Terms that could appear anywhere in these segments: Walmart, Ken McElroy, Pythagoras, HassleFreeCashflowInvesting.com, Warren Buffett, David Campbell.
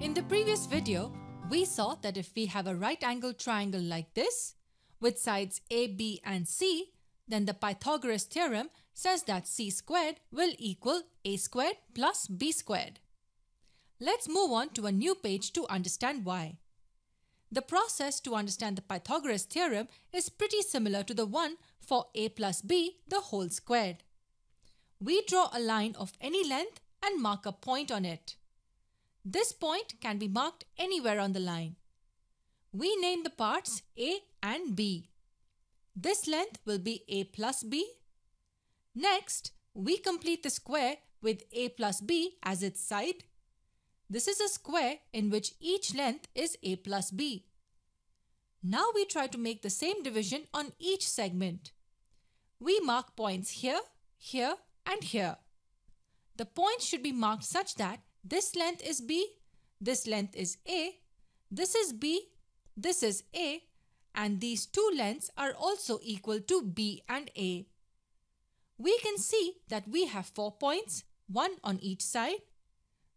In the previous video, we saw that if we have a right angled triangle like this, with sides A, B and C, then the Pythagoras theorem says that C squared will equal A squared plus B squared. Let's move on to a new page to understand why. The process to understand the Pythagoras theorem is pretty similar to the one for A plus B, the whole squared. We draw a line of any length and mark a point on it. This point can be marked anywhere on the line. We name the parts A and B. This length will be A plus B. Next, we complete the square with A plus B as its side. This is a square in which each length is A plus B. Now we try to make the same division on each segment. We mark points here, here, and here. The points should be marked such that this length is B, this length is A, this is B, this is A, and these two lengths are also equal to B and A. We can see that we have 4 points, one on each side.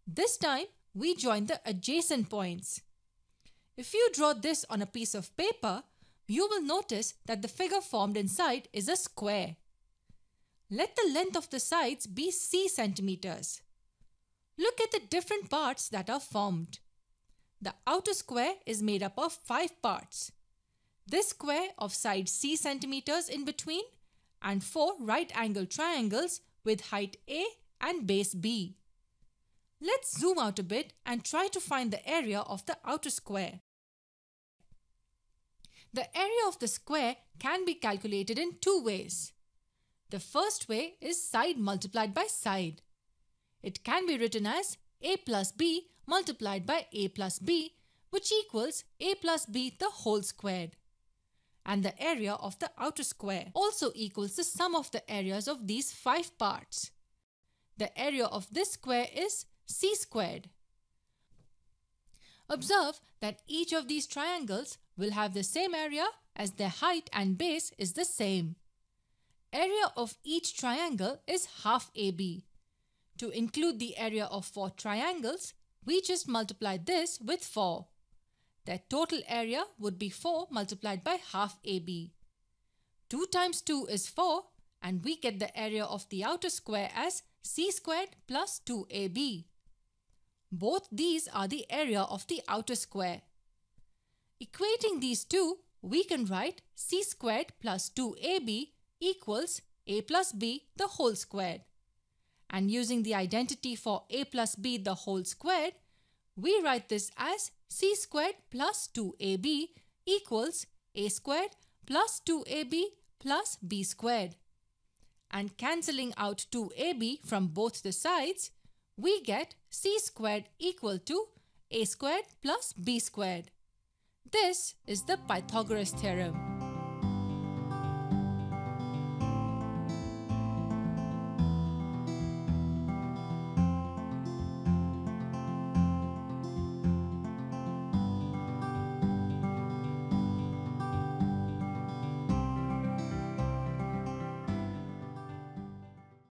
This time, we join the adjacent points. If you draw this on a piece of paper, you will notice that the figure formed inside is a square. Let the length of the sides be C centimeters. Look at the different parts that are formed. The outer square is made up of 5 parts. This square of side C centimeters in between and 4 right angled triangles with height A and base B. Let's zoom out a bit and try to find the area of the outer square. The area of the square can be calculated in 2 ways. The first way is side multiplied by side. It can be written as A plus B multiplied by A plus B, which equals A plus B the whole squared. And the area of the outer square also equals the sum of the areas of these 5 parts. The area of this square is C squared. Observe that each of these triangles will have the same area as their height and base is the same. Area of each triangle is half AB. To include the area of 4 triangles, we just multiply this with 4. Their total area would be 4 multiplied by half AB. 2 times 2 is 4 and we get the area of the outer square as C squared plus 2AB. Both these are the area of the outer square. Equating these two, we can write C squared plus 2AB equals A plus B the whole squared. And using the identity for A plus B the whole squared, we write this as C squared plus 2AB equals A squared plus 2AB plus B squared. And cancelling out 2AB from both the sides, we get C squared equal to A squared plus B squared. This is the Pythagoras theorem.